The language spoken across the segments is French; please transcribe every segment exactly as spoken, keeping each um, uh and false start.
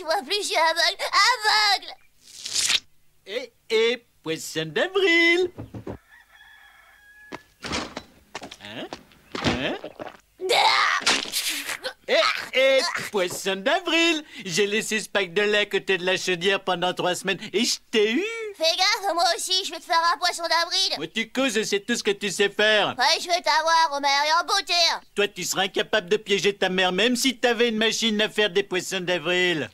je vois plus, je suis aveugle, aveugle. Et, et, poisson d'avril. Hein? Hein? Eh, eh, poisson d'avril, j'ai laissé ce pack de lait à côté de la chaudière pendant trois semaines et je t'ai eu. Fais gaffe, moi aussi, je vais te faire un poisson d'avril. Moi, tu causes, c'est tout ce que tu sais faire. Ouais, je vais t'avoir, Homer, et en beauté. Toi, tu serais incapable de piéger ta mère, même si t'avais une machine à faire des poissons d'avril.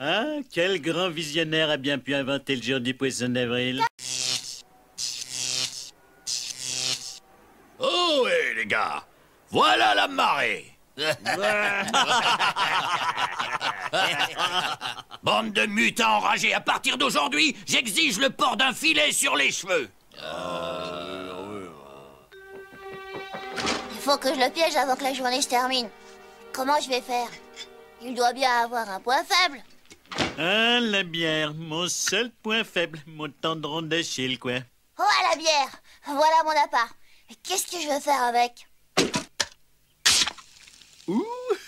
Ah, quel grand visionnaire a bien pu inventer le jour du poisson d'avril. Oh, hé, les gars, voilà la marée. Bande de mutants enragés, à partir d'aujourd'hui, j'exige le port d'un filet sur les cheveux. euh... Il faut que je le piège avant que la journée se termine. Comment je vais faire? Il doit bien avoir un point faible. Ah, la bière, mon seul point faible, mon tendron d'Achille, quoi. Oh, la bière, voilà mon appât. Qu'est-ce que je vais faire avec? Ouh,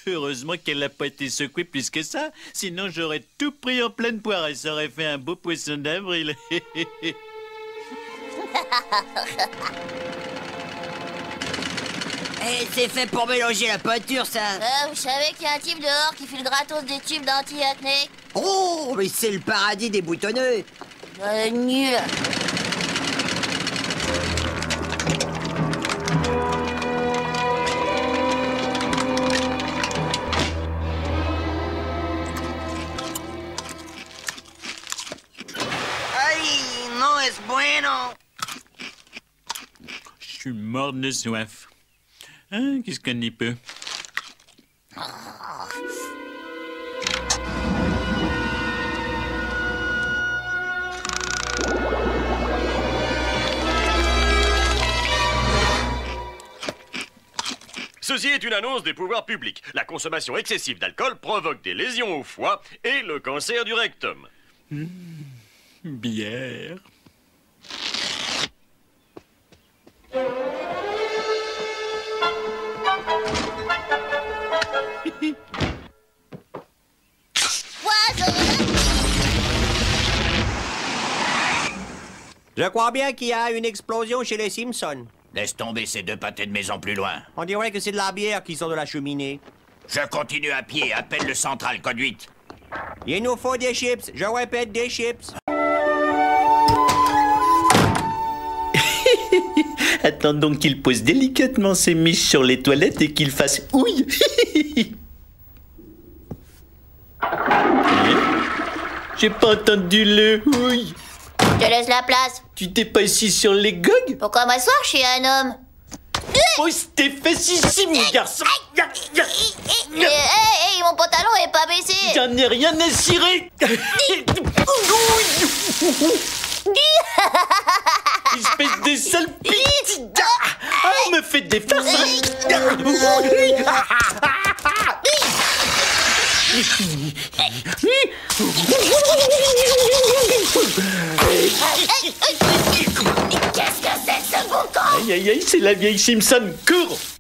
heureusement qu'elle n'a pas été secouée plus que ça. Sinon, j'aurais tout pris en pleine poire et ça aurait fait un beau poisson d'avril. Et c'est fait pour mélanger la peinture, ça. Euh, vous savez qu'il y a un type dehors qui file gratos des tubes d'anti-acné? Oh, mais c'est le paradis des boutonneux. Euh, nul. Je suis mort de soif. Hein, qu'est-ce qu'on y peut? Oh. Ceci est une annonce des pouvoirs publics. La consommation excessive d'alcool provoque des lésions au foie et le cancer du rectum. Mmh. Bière. Je crois bien qu'il y a une explosion chez les Simpson. Laisse tomber ces deux pâtés de maison plus loin. On dirait que c'est de la bière qui sort de la cheminée. Je continue à pied, appelle le central conduite. Il nous faut des chips, je répète, des chips. Attendons qu'il pose délicatement ses miches sur les toilettes et qu'il fasse ouille. J'ai pas entendu le ouille. Je te laisse la place. Tu t'es pas assis sur les gogues? Pourquoi m'asseoir chez un homme? Pose tes fesses ici, mon garçon. Hé, hé, mon pantalon est pas baissé. J'en ai rien à cirer. Espèce de sale petit. Ah, on me fait des farces. Qu'est-ce que c'est que ce boucan? Aïe aïe aïe, c'est la vieille Simpson, cours.